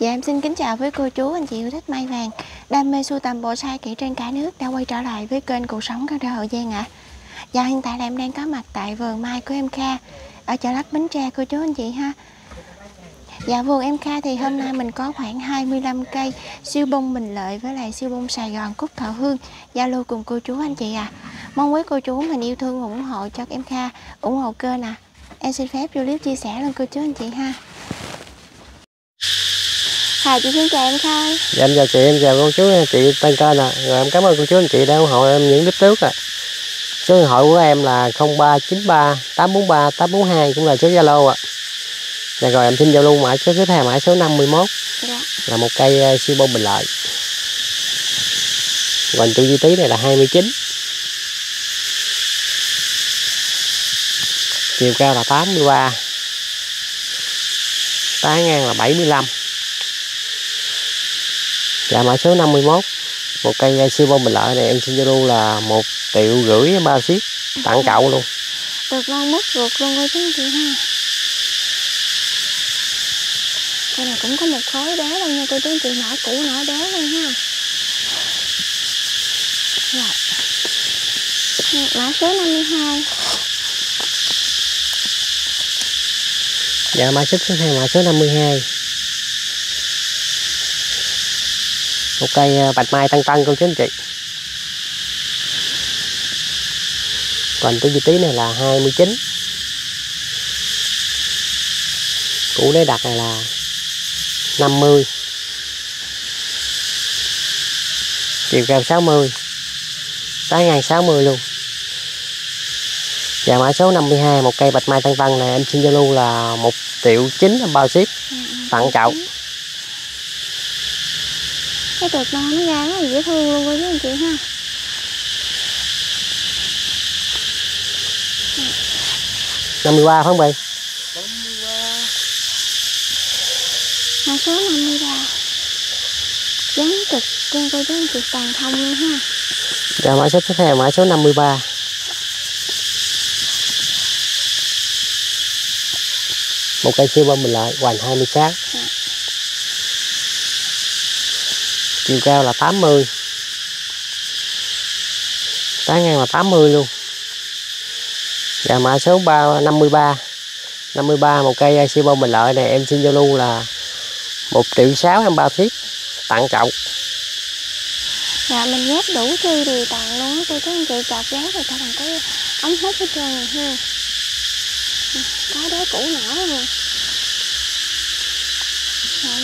Dạ em xin kính chào với cô chú, anh chị yêu thích mai vàng, đam mê sưu tầm bộ sai kỹ trên cả nước đã quay trở lại với kênh Cuộc Sống Cần Thơ Hậu Giang ạ. Dạ hiện tại là em đang có mặt tại vườn mai của em Kha ở chợ Lách Bến Tre cô chú anh chị ha. Dạ vườn em Kha thì hôm nay mình có khoảng 25 cây siêu bông Bình Lợi với lại siêu bông Sài Gòn, cúc Thảo Hương giao lưu cùng cô chú anh chị ạ. Mong quý cô chú mình yêu thương ủng hộ cho em Kha, ủng hộ kênh ạ. Em xin phép vô clip chia sẻ lên cô chú anh chị ha. Hà chị xin chào em Kha. Dạ em chào chị, em chào cô chú chị tên kênh ạ. Rồi em cảm ơn cô chú anh chị đã ủng hộ em những clip trước ạ. Số điện thoại của em là 0393 843 842 cũng là số Zalo ạ. Dạ rồi em xin giao lưu mã số thứ hai, mã số 51. Dạ. Là một cây siêu bông Bình Lợi. Hoành trụ di tí này là 29. Chiều cao là 83. Tán ngang là 75. Dạ mã số 51. Một cây siêu bông Bình Lợi này em xin giao lưu là 1,5 triệu 3 xiết. Tặng cậu luôn. Được non mất ruột luôn coi chứ chị ha. Cây này cũng có một khối đá luôn nha cô chú anh chị, nở củ nở đá luôn ha. Rồi. Mã số 52. Dạ mã số thứ hai, mã số 52. Một cây bạch mai tăng tăng cô chú anh chị. Còn cái vị trí này là 29. Củ đế đặc này là 50. Chiều cao 60. Tán ngang 60 luôn. Và mã số 52, một cây bạch mai tăng tăng này em xin giao lưu là 1,9 triệu bao ship. Tặng chậu. Cái tược non nó ra rất là dễ thương luôn với anh chị ha. Này. 53 phải không bì? 53. Mã số 53. Dán cực trên cô chú anh chị toàn thông luôn ha. Dạ mã số tiếp theo, mã số 53. Một cây siêu bông Bình Lợi, hoành 26. Dạ. Chiều cao là 80. Tán ngang là 80 luôn. Và mã số 53. 53 một cây siêu bông Bình Lợi này em xin giao lưu là 1,6 triệu 23 xiết. Tặng trọng. Dạ mình ghép đủ chi thì tặng luôn á cô chú anh chị, chọc ghép rồi ta bằng cái ống hút hết trơn này ha. Có đế cũ nở luôn. Rồi.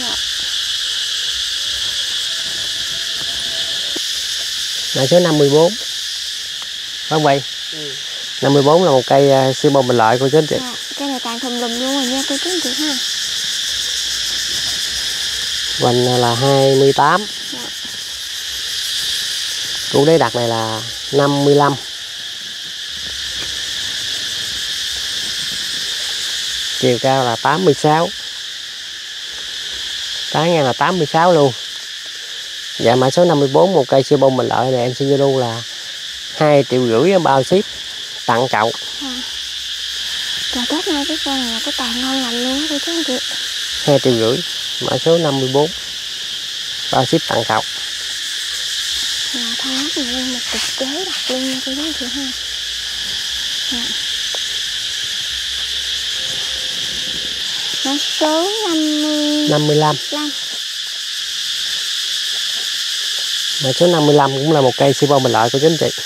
Mã số 54. Không vậy? 54 là một cây siêu bông Bình Lợi cô chú anh chị. À, cây này tàn thùm lùm luôn rồi nha cô chú anh chị ha. Hoành là 28. Dạ. Củ đế đặc này là 55. Chiều cao là 86. Tán ngang là 86 luôn. Dạ mã số 54, một cây siêu bông Bình Lợi này em xin giao lưu là 2,5 triệu bao ship. Tặng chậu. Trời Tết nay cái cây này là cái tàn ngon lành luôn á chú anh chị. 2,5 triệu. Mã số 54. Bao ship tặng chậu. Dạ thang này lên một cục chế đặc luôn nha cô chú anh chị ha. Dạ. Mã số 55. Mã số 55 cũng là một cây siêu bông Bình Lợi của chú anh chị.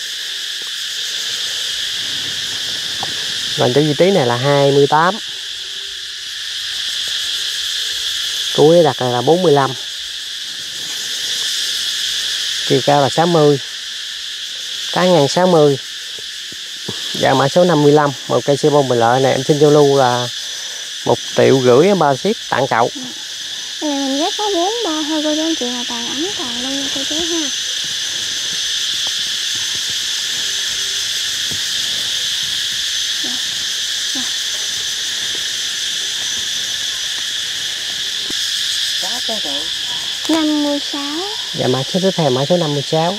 Còn cái vị trí này là 28. Cuối đặt này là 45. Chiều cao là 60. Tán ngang 60. Dạ mã số 55, một cây siêu bông Bình Lợi này em xin giao lưu là 1,5 triệu bao ship. Tặng chậu. Cái này mình ghép có 4 bao thôi cô chú anh chị, là tàn ấm tàn luôn nha cô chú ha. Đó, 56. Dạ mã số tiếp theo, mã số 56.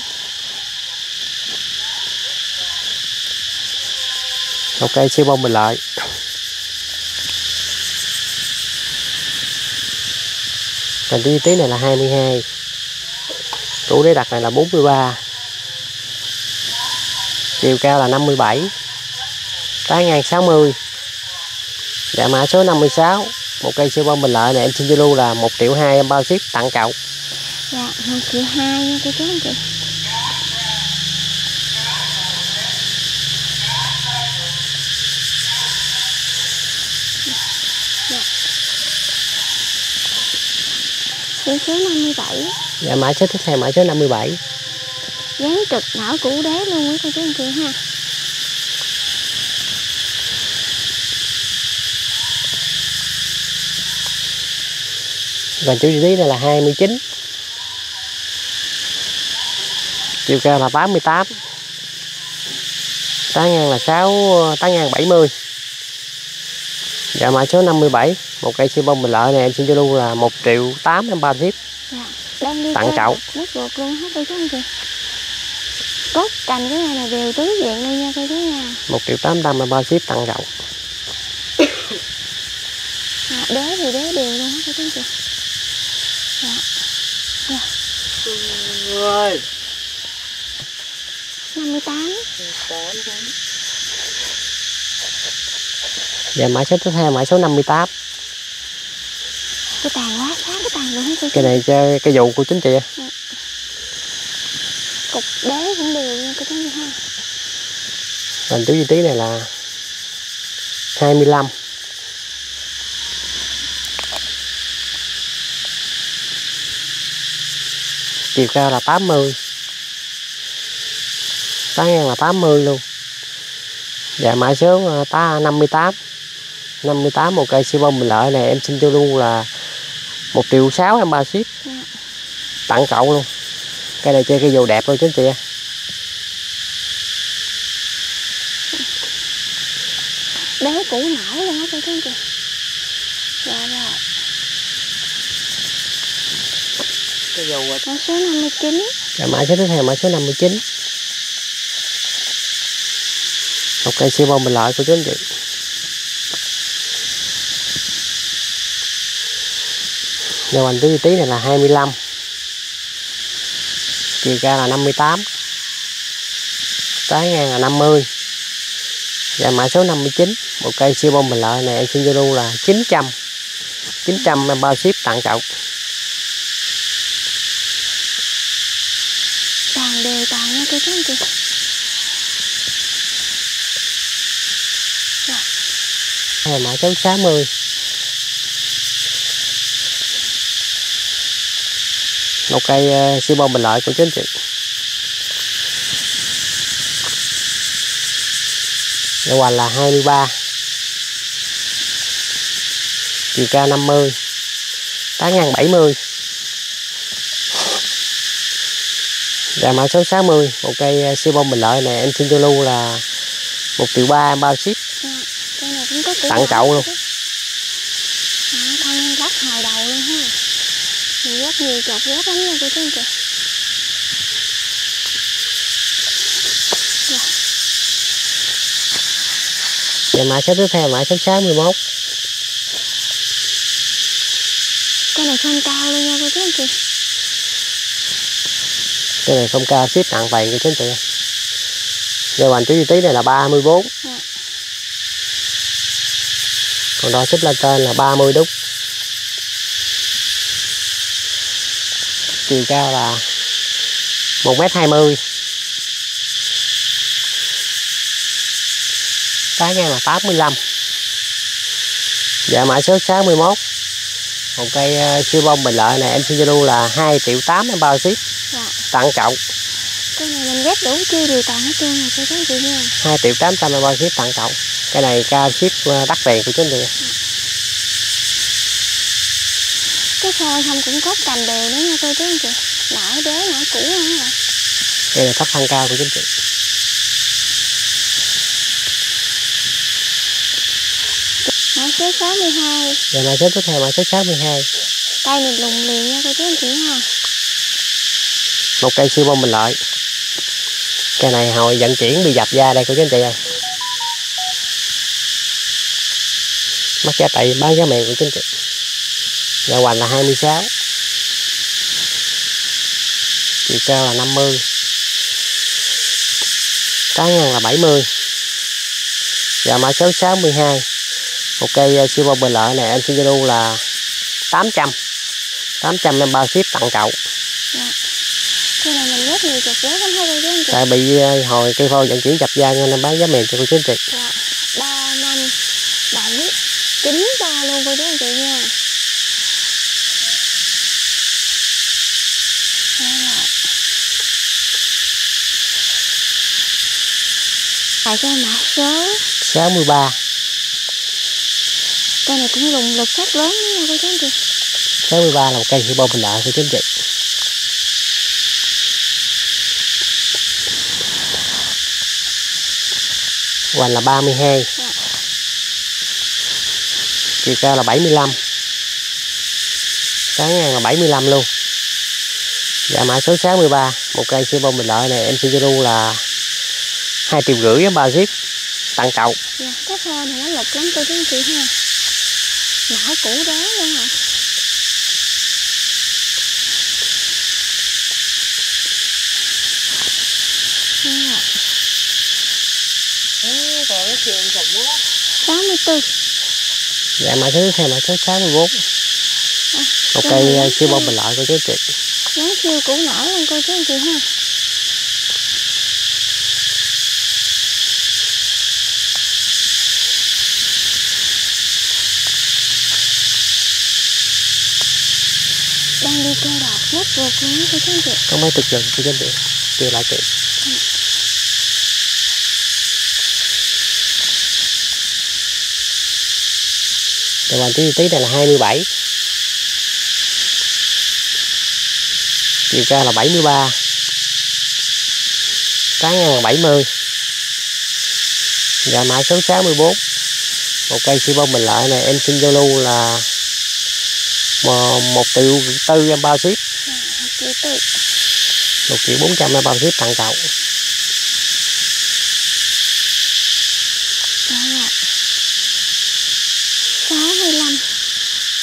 Một cây siêu bông Bình Lợi. Còn cái tí này là 22. Tủ để đặt này là 43. Chiều cao là 57. Trái ngang 60. Dạ mã số 56. Một cây siêu bông Bình Lợi này em xin Zalo là 1.200.000 em bao ship tặng cậu. Dạ 1.200.000 cô chú anh chị. Mã số 57. Dạ mã số tiếp theo mã số 57. Dán trực não cũ đế luôn á cô chú anh chị ha. Còn chủ tí này là 29. Chiều cao là 88. Tá ngang là 70. Dạ mã số 57. Một cây siêu bông Bình Lợi này em xin cho luôn là 1.800.000 em bao ship. Dạ, tặng cậu. Nước ruột luôn hết cô chú anh chị. Cốt cành cái này là đều tứ diện luôn nha cô chú nha. 1.800.000 em bao ship tặng cậu. À, đế thì đế đều luôn hết cô chú anh chị. Dạ. Dạ. Rồi. 58. Dạ mã số thứ hai mã số 58. Cái tàn quá khá cái tàn luôn hết. Cái này chơi cái vụ của chính chị. Dạ. Cục đế cũng đều nha cô chú nha. Còn chú vị trí này là 25. Chiều cao là 80. Tán ngang là 80 luôn. Dạ mã số 58. Một cây siêu bông Bình Lợi này em xin cho luôn là 1.600.000 em bao ship. Dạ. Tặng cậu luôn. Cây này chơi cây dù đẹp luôn chứ chị. Đế cũ nở luôn á chứ chị. Dạ rồi. Cây dù mã số 59. Dạ mã số tiếp theo mã số 59. Một cây siêu bông Bình Lợi của chú anh chị. Đầu hành tí này là 25. Chiều cao là 58. Trái ngang là 50. Và mã số 59. Một cây siêu bông Bình Lợi này em xin Zalo là 900. 900 em bao ship tặng cậu. Tàn đều tàn nha cô chú anh chị. Mã số 60. Một cây siêu bông Bình Lợi của chú anh chị. Đầu hoành là 23. Chiều cao 50. Tán ngang 70. Và mã số 60. Một cây siêu bông Bình Lợi này em xin cho lưu là 1.300.000 em bao ship. Tặng cậu luôn. Thân lắc hài đầu luôn ha. Rất nhiều chọt ghép lắm nha cô chú anh chị. Và mã số tiếp theo mã số 61. Cái này không cao luôn nha cô chú anh chị. Cái này không cao ship tặng vàng cô chú anh chị. Giờ hoành chú vị trí này là 34. Dạ. Còn đó xếp lên trên là 30 đúc. Chiều cao là 1m20. Trái ngang là 85. Dạ mã số 61. Một cây siêu bông Bình Lợi này em xin Zalo là 2.800.000 em bao ship. Dạ. Tặng cậu. Cái này mình ghép đủ chi điều tặng hết trơn rồi cô chú anh chị nha. 2.800.000 em bao ship tặng cậu. Cái này cao ship đắt tiền của chú anh chị. Cái phôi không cũng cốt cành đều nữa nha cô chú anh chị. Nở đế nở cũ luôn hả? Đây là thấp thân cao của chú anh chị. Mã số 62. Rồi mã số tiếp theo mã số 62. Cây này lùng liền nha cô chú anh chị ha. Một cây siêu bông Bình Lợi. Cây này hồi vận chuyển bị dập da đây cô chú anh chị ơi. Mắc giá tại bán giá mèo của chính trị. Nhà hoành là 26. chiều cao là 50, cá ngăn là 70 và mã số 62. Một cây siêu bông Bình Lợi này em xin Zalo là 800 em bao ship tặng cậu. Tại bị hồi cây phôi vận chuyển chập gian nên em bán giá mềm cho cô chú anh chị. 3, 5, 7, 9 luôn cô chú anh chị nha. Tại cái mã số 63. Cây này cũng dùng lực rất lớn nha cô chú anh chị. 63 là một cây siêu bông Bình Lợi cô chú anh chị. Hoành là 32, chiều cao là 75, cá ngàn là 75 luôn. Dạ mã số 63, một cây siêu bông Bình Lợi này em xin Zalo là 2,5 triệu với bao ship tặng cậu. Dạ, cái phôi này nó lục lắm cô chú anh chị ha, mã cũ đá luôn hả? Chiều 64. Dạ mã thứ theo mã số 64. Một cây siêu bông Bình Lợi cô chú chị. Nó siêu cũ nổi luôn cô chú anh chị ha. Đang đi kêu đọt rất vượt luôn đó cô chú anh chị. Có mấy thực dần cô chú anh chị. Kêu lại chị. Rồi bàn tí này là 27, chiều cao là 73, cá ngang là 70 và mã số 64. Một cây siêu bông Bình Lợi này em xin Zalo là 1,4 triệu em bao ship, 1,4 triệu em bao ship tặng cậu.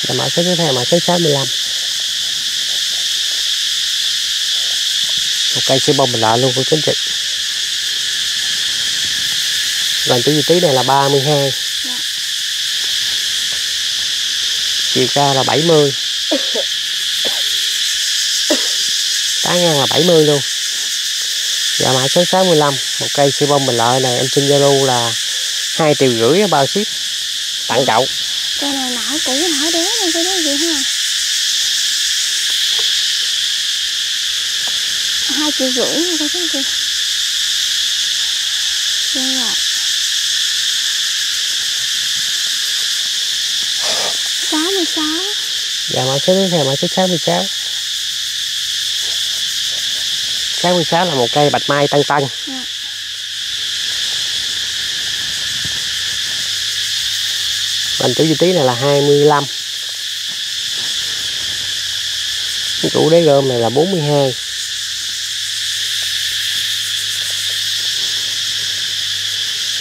Là mã số thứ hai, mã số 65. Một cây siêu bông Bình Lợi luôn của chính trị. Gần tới vị trí này là 32, chiều cao là 70, cá ngang là 70 luôn. Và mã số 65, một cây siêu bông Bình Lợi này em xin Zalo là 2,5 triệu bao ship tặng cậu. Cây này nở cũ nở đế luôn cô chú chị ha, 2,5 triệu nha cô chú chị. Đây rồi, 66. Dạ mã số tiếp theo mã số 66. 66 là một cây Bạch Mai Tăng Tăng. Dạ. Bành chủ vị trí này là 25, chủ đế gom này là 42,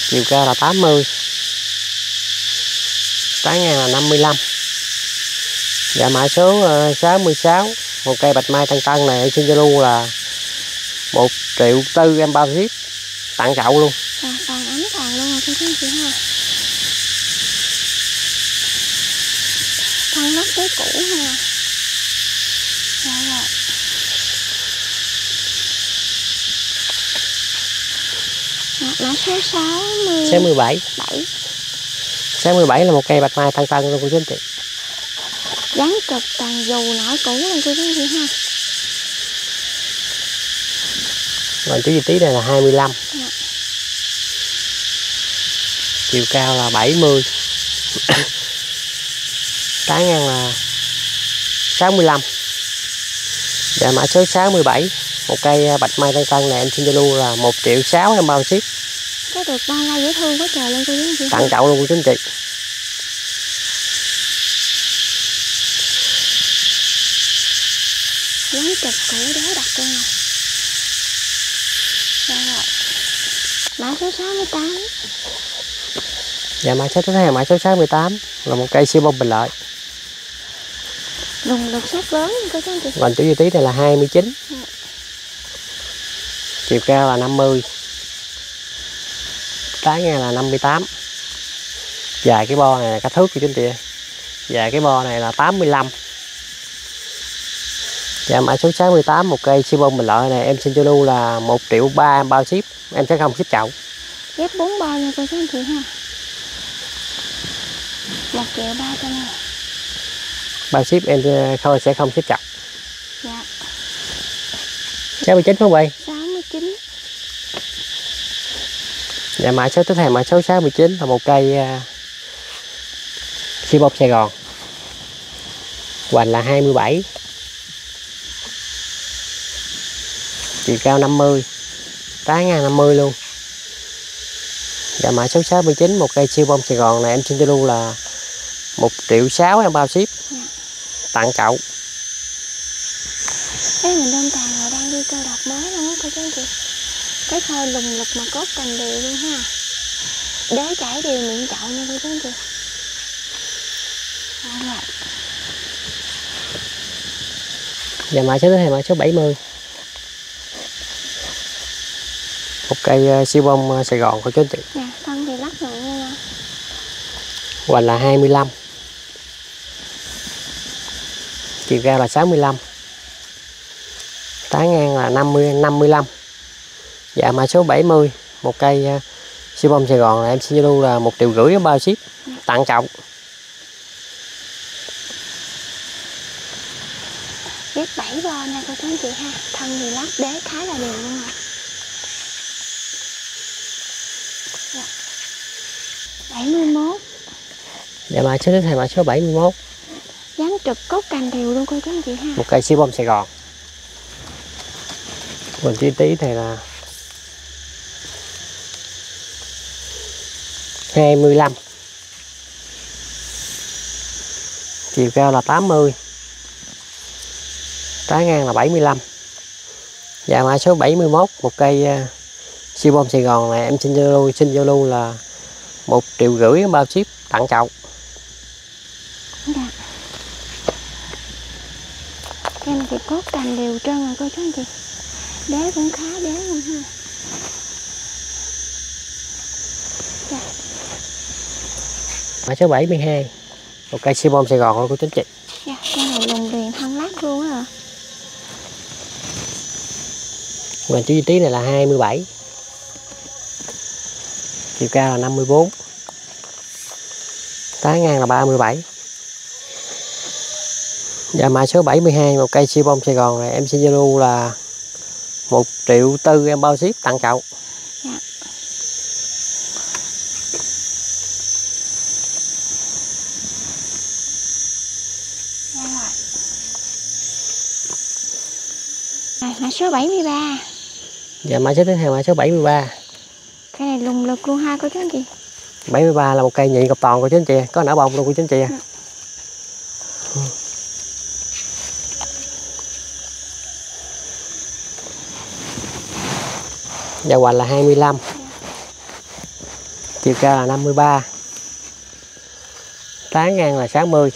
chiều cao là 80, cá ngang là 55 và mã số 66. Một cây Bạch Mai Tăng Tăng này xin Zalo là 1,4 triệu em bao ship tặng cậu luôn. Toàn ấm toàn luôn rồi cô chú ha. Thân lót cái cũ ha. Rồi rồi. Mã số 67 là một cây Bạch Mai Tăng Tăng luôn cô chú anh chị. Dáng cực tàn dù nổi cũ luôn cô chú anh chị ha. Rồi chú vị trí này là 25. Dạ. Chiều cao là 70. Cá ngang là 65 và mã số 67. Một cây Bạch Mai Tăng Tăng này em xin Zalo là 1,6 triệu em bao ship. Cái được bao la dễ thương quá trời luôn cô chú anh chị. Tặng cậu luôn cô chú anh chị. Lấy chụp cũ đế đặt luôn. Rồi. Mã số 68. Và mã số thứ hai, mã số 68 là một cây siêu bông Bình Lợi. Dùng lực rất lớn cô chú anh chị. Còn chủ vị trí này là 29. chiều cao là 50, trái ngang là 58. Dài cái bo này là cả thước của chính chị, dài cái bo này là 85. Dạ mã số 68 một cây siêu bông Bình Lợi này em xin cho lưu là 1.300.000 em bao ship, em sẽ không ship chậu. Ship 4 bao nha cô chú anh chị ha. 1.300.000 bao ship em thôi sẽ không ship chậu. Dạ. 69 không vậy? 69. Dạ mã số tiếp theo mã số 69 là một cây siêu bông Sài Gòn. Hoành là 27. Chiều cao 50, trái ngang 50 luôn. Và mã số 69 một cây siêu bông Sài Gòn này em xin cho lưu là 1.600.000 em bao ship. Dạ. Tặng cậu. Cái mình đơn tàn là đang đi câu đọc mới luôn á cô chú anh chị. Cái khơi lùng lực mà cốt cành đều luôn ha. Đế chảy đều miệng chậu nha cô chú anh chị. Và mã số thứ hai mã số 70 một cây siêu bông Sài Gòn của chú anh chị. Dạ, thân thì lắc rồi nha. Hoành là 25. Chiều cao là 65. Tán ngang là 50-55. Dạ mã số 70 một cây siêu bông Sài Gòn là em xin lưu là 1.500.000 bao ship. Dạ. Tặng trọng. Ghép 7 bo nha cô chú anh chị ha. Thân thì lắc đế khá là đều luôn ạ. 71. Dạ mã số thứ hai mã số 71. Dáng trực cốt cành đều luôn cô chú anh chị ha. Một cây siêu bông Sài Gòn. Mình chi tí này là 25. Chiều cao là 80. Trái ngang là 75. Dạ mã số 71 một cây siêu bông Sài Gòn này em xin giao lưu là 1.500.000 bao ship tặng cậu. Dạ. Em thì cốt cành đều trơn rồi cô chú anh chị. Đế cũng khá đế luôn ha. Dạ. Mã số 72 một cây siêu bông Sài Gòn rồi cô chú anh chị. Dạ, cây này lùng liền thân lát luôn á. Mình chú vị trí này là 27. Chiều cao là 54. Tán ngang là 37. Và mã số 72 một cây siêu bông Sài Gòn này em xin giao lưu là 1.400.000 em bao ship tặng cậu. Dạ. Rồi, mã số 73. Dạ mã số tiếp theo mã số 73. Cái này lùng lực luôn ha cô chú anh chị. 73 là một cây nhị ngọc toàn của chú anh chị, có nở bông luôn của chú anh chị. Dạ. Và hoành là 25. Chiều cao là 53. Tán ngang là 60.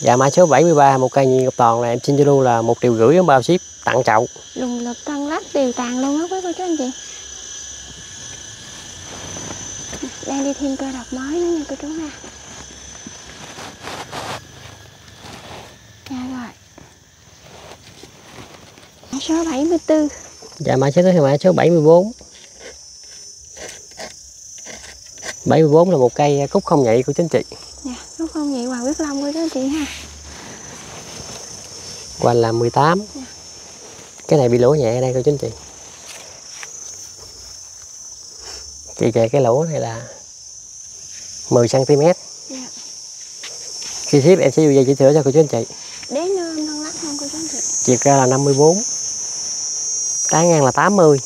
Và mã số 73 một cây nhị ngọc toàn này em xin cho lưu là 1.500.000 bao ship tặng cậu. Lùng lực tăng lách đều tàn luôn á quý cô chú anh chị. Đang đi thêm cơ độc mới nữa nha cô chú ha. Dạ rồi. Mã số 74. Dạ mã số thứ mã số 74. 74 là một cây cúc không nhảy của chính chị. Dạ, cúc không nhảy Hoàng Quyết Long của chính chị ha. Hoành là 18. Dạ. Cái này bị lỗ nhẹ đây cô chính chị. Chị kề cái lỗ này là 10 cm. Dạ. Khi ship em sẽ vô dây chỉ sửa cho cô chú anh chị. Đế nương thân lắc không cô chú anh chị. Chiều cao là 54. Tán ngang là 80.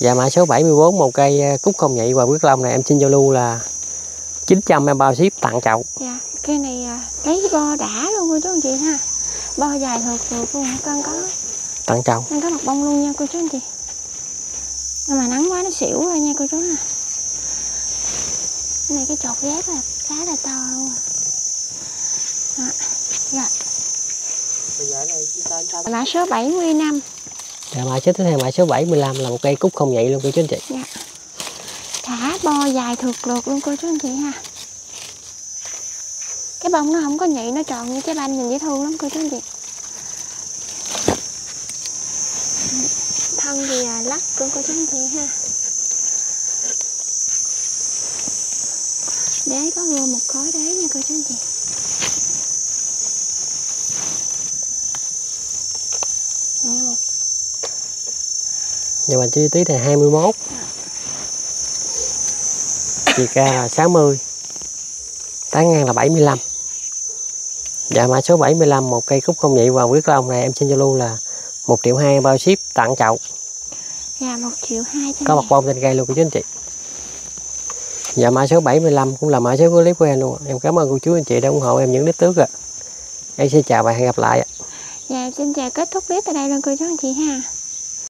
Và mã số 74 một cây cúc không nhạy và quyết long này em xin giao lưu là 900 em bao ship tặng cậu. Dạ, cây này lấy bo đã luôn cô chú anh chị ha. Bo dài thường luôn con có. Tặng cậu. Con có lọc bông luôn nha cô chú anh chị. Nhưng mà nắng quá nó xỉu thôi nha cô chú ha. Cái này cái chột ghép là khá là to luôn à. Rồi. Mã số 75. Dạ, mã số tiếp theo, mã số 75 là một cây cúc không nhảy luôn cô chú anh chị. Dạ. Thả bo dài thượt lượt luôn cô chú anh chị ha. Cái bông nó không có nhị, nó tròn như trái banh, nhìn dễ thương lắm cô chú anh chị. Thân thì lắc luôn cô chú anh chị ha. Đế có mua một khối đế nha cô chú anh chị. Giờ mình chi tiết này 21. Chị Kha là 60. Tán ngang là 75. Dạ, mã số 75 một cây cúc không nhị Hoàng Quyết Long này em xin Zalo là 1.200.000 bao ship tặng chậu. Dạ, 1.200.000. Có một bông trên cây luôn cô chú anh chị. Dạ, mã số 75 cũng là mã số clip của em luôn. Em cảm ơn cô chú anh chị đã ủng hộ em những clip trước ạ. Em xin chào và hẹn gặp lại ạ. Dạ, xin chào, kết thúc clip tại đây luôn cô chú anh chị ha.